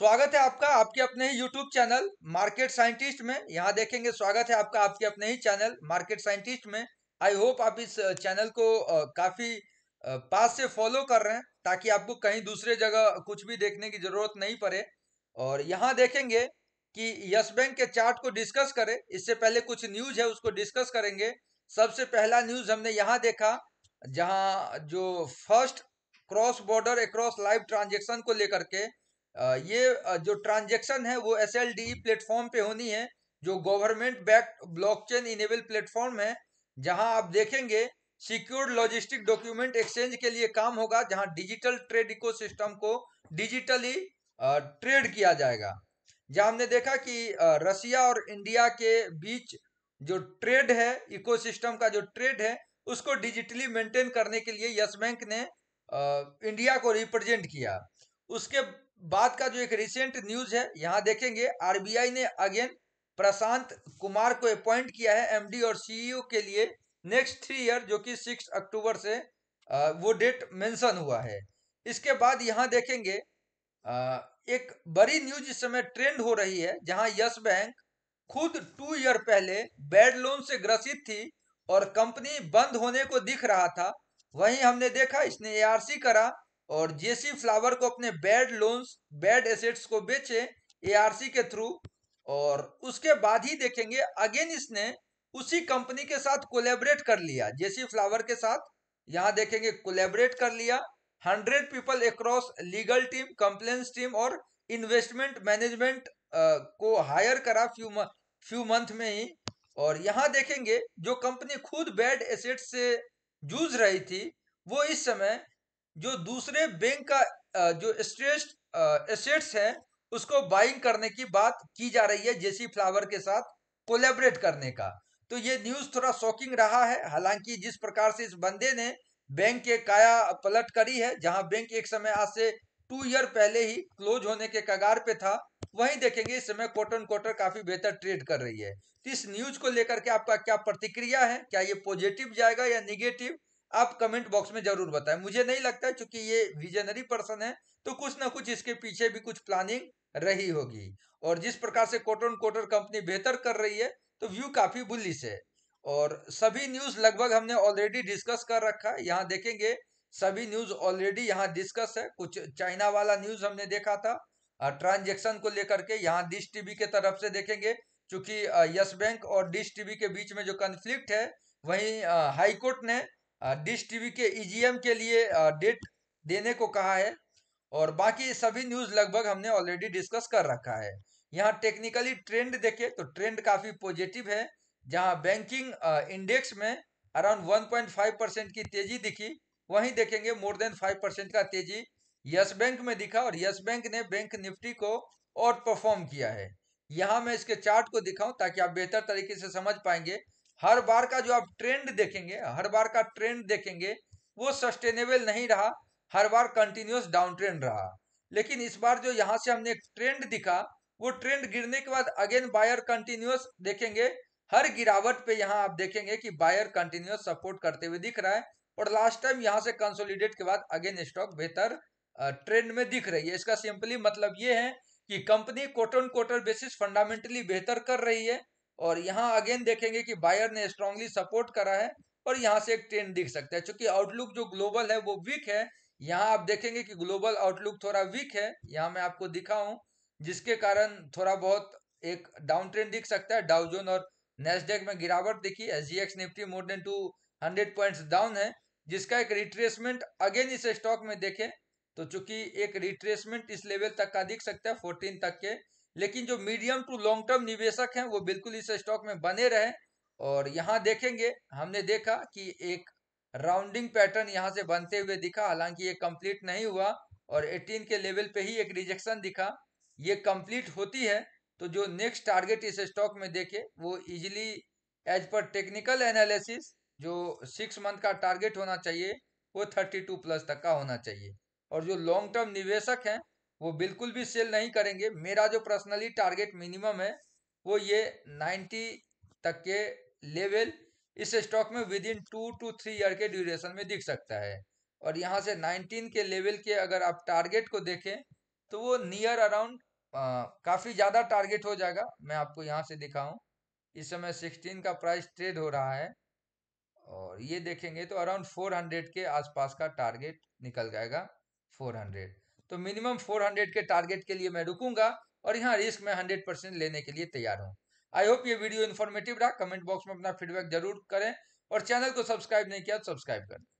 स्वागत है आपका आपके अपने ही YouTube चैनल मार्केट साइंटिस्ट में। यहाँ देखेंगे स्वागत है आपका आपके अपने ही चैनल मार्केट साइंटिस्ट में। आई होप आप इस चैनल को काफ़ी पास से फॉलो कर रहे हैं ताकि आपको कहीं दूसरे जगह कुछ भी देखने की ज़रूरत नहीं पड़े। और यहाँ देखेंगे कि यस बैंक के चार्ट को डिस्कस करें, इससे पहले कुछ न्यूज़ है उसको डिस्कस करेंगे। सबसे पहला न्यूज़ हमने यहाँ देखा, जहाँ जो first cross border across live transaction को लेकर के ये जो ट्रांजेक्शन है वो SLD प्लेटफॉर्म पे होनी है, जो government backed blockchain enable platform है, जहां आप देखेंगे सिक्योर्ड लॉजिस्टिक डॉक्यूमेंट एक्सचेंज के लिए काम होगा, जहां डिजिटल ट्रेड इकोसिस्टम को डिजिटली ट्रेड किया जाएगा। जहां हमने देखा कि रसिया और इंडिया के बीच जो ट्रेड है, इकोसिस्टम का जो ट्रेड है, उसको डिजिटली मेंटेन करने के लिए यस बैंक ने इंडिया को रिप्रेजेंट किया। उसके बाद का जो एक रिसेंट न्यूज़ है यहाँ देखेंगे, RBI ने अगेन प्रशांत कुमार को अपॉइंट किया है MD और CEO के लिए नेक्स्ट 3 ईयर, जो कि 6 अक्टूबर से वो डेट मेंशन हुआ है। इसके बाद यहाँ देखेंगे एक बड़ी न्यूज़ इस समय ट्रेंड हो रही है, जहाँ यस बैंक खुद 2 ईयर पहले बैड लोन से ग्रसित थी और कंपनी बंद होने को दिख रहा था। वहीं हमने देखा इसने ARC करा और JC फ्लावर को अपने बैड लोन्स बैड एसेट्स को बेचे ARC के थ्रू। और उसके बाद ही देखेंगे अगेन इसने उसी कंपनी के साथ कोलैबोरेट कर लिया, JC फ्लावर के साथ यहाँ देखेंगे कोलैबोरेट कर लिया। 100 people across legal team, complaints team और इन्वेस्टमेंट मैनेजमेंट को हायर करा फ्यू मंथ में ही। और यहाँ देखेंगे जो कंपनी खुद बैड एसेट्स से जूझ रही थी, वो इस समय जो दूसरे बैंक का जो स्ट्रेस्ड एसेट्स है उसको बाइंग करने की बात की जा रही है, JC फ्लावर के साथ कोलैबोरेट करने का। तो ये न्यूज़ थोड़ा शॉकिंग रहा है। हालांकि जिस प्रकार से इस बंदे ने बैंक के काया पलट करी है, जहां बैंक एक समय आज से 2 ईयर पहले ही क्लोज होने के कगार पे था, वहीं देखेंगे इस समय क्वार्टर ऑन क्वार्टर काफ़ी बेहतर ट्रेड कर रही है। तो इस न्यूज़ को लेकर के आपका क्या प्रतिक्रिया है, क्या ये पॉजिटिव जाएगा या निगेटिव, आप कमेंट बॉक्स में जरूर बताएं। मुझे नहीं लगता है, क्योंकि ये विजनरी पर्सन है तो कुछ ना कुछ इसके पीछे भी कुछ प्लानिंग रही होगी। और जिस प्रकार से क्वार्टर ऑन क्वार्टर कंपनी बेहतर कर रही है तो व्यू काफ़ी बुलिश है। और सभी न्यूज़ लगभग हमने ऑलरेडी डिस्कस कर रखा है, यहाँ देखेंगे सभी न्यूज़ ऑलरेडी यहाँ डिस्कस है। कुछ चाइना वाला न्यूज़ हमने देखा था ट्रांजेक्शन को लेकर के, यहाँ डिश TV के तरफ से देखेंगे, चूँकि यस बैंक और डिश TV के बीच में जो कन्फ्लिक्ट है, वहीं हाई कोर्ट ने डिश TV के EGM के लिए डेट देने को कहा है। और बाकी सभी न्यूज़ लगभग हमने ऑलरेडी डिस्कस कर रखा है। यहाँ टेक्निकली ट्रेंड देखें तो ट्रेंड काफ़ी पॉजिटिव है, जहाँ बैंकिंग इंडेक्स में अराउंड 1.5% की तेज़ी दिखी। वहीं देखेंगे मोर देन 5% का तेज़ी यस बैंक में दिखा और यस बैंक ने बैंक निफ्टी को आउट परफॉर्म किया है। यहाँ मैं इसके चार्ट को दिखाऊँ ताकि आप बेहतर तरीके से समझ पाएंगे। हर बार का जो आप ट्रेंड देखेंगे, हर बार का ट्रेंड देखेंगे वो सस्टेनेबल नहीं रहा, हर बार कंटिन्यूस डाउन ट्रेंड रहा। लेकिन इस बार जो यहाँ से हमने एक ट्रेंड दिखा, वो ट्रेंड गिरने के बाद अगेन बायर कंटिन्यूस देखेंगे, हर गिरावट पे यहाँ आप देखेंगे कि बायर कंटिन्यूस सपोर्ट करते हुए दिख रहा है। और लास्ट टाइम यहाँ से कंसोलिडेट के बाद अगेन स्टॉक बेहतर ट्रेंड में दिख रही है। इसका सिंपली मतलब ये है कि company quarter on quarter basis fundamentally बेहतर कर रही है। और यहाँ अगेन देखेंगे कि बायर ने स्ट्रांगली सपोर्ट करा है और यहाँ से एक ट्रेंड दिख सकता है। चूंकि आउटलुक जो ग्लोबल है वो वीक है, यहाँ आप देखेंगे कि ग्लोबल आउटलुक थोड़ा वीक है, यहाँ मैं आपको दिखाऊं, जिसके कारण थोड़ा बहुत एक डाउन ट्रेंड दिख सकता है। डाउ जोन और नेस्डेक में गिरावट दिखी, SGX Nifty more than 200 points down है, जिसका एक रिट्रेसमेंट अगेन इस स्टॉक में देखें तो चूंकि एक रिट्रेसमेंट इस लेवल तक का दिख सकता है, 14 तक के। लेकिन जो मीडियम टू लॉन्ग टर्म निवेशक हैं वो बिल्कुल इस स्टॉक में बने रहे। और यहाँ देखेंगे हमने देखा कि एक राउंडिंग पैटर्न यहाँ से बनते हुए दिखा, हालांकि ये कंप्लीट नहीं हुआ और 18 के लेवल पे ही एक रिजेक्शन दिखा। ये कंप्लीट होती है तो जो नेक्स्ट टारगेट इस स्टॉक में देखे वो इजीली एज पर टेक्निकल एनालिसिस जो 6 मंथ का टारगेट होना चाहिए वो 32+ तक का होना चाहिए। और जो लॉन्ग टर्म निवेशक हैं वो बिल्कुल भी सेल नहीं करेंगे। मेरा जो पर्सनली टारगेट मिनिमम है वो ये 90 तक के लेवल इस स्टॉक में विद इन 2 to 3 ईयर के ड्यूरेशन में दिख सकता है। और यहाँ से 19 के लेवल के अगर आप टारगेट को देखें तो वो नियर अराउंड काफ़ी ज़्यादा टारगेट हो जाएगा। मैं आपको यहाँ से दिखाऊँ, इस समय 16 का प्राइस ट्रेड हो रहा है और ये देखेंगे तो अराउंड 400 के आसपास का टारगेट निकल जाएगा। 400 तो मिनिमम 400 के टारगेट के लिए मैं रुकूंगा और यहाँ रिस्क मैं 100% लेने के लिए तैयार हूँ। आई होप ये वीडियो इन्फॉर्मेटिव रहा। कमेंट बॉक्स में अपना फीडबैक जरूर करें और चैनल को सब्सक्राइब नहीं किया तो सब्सक्राइब करें।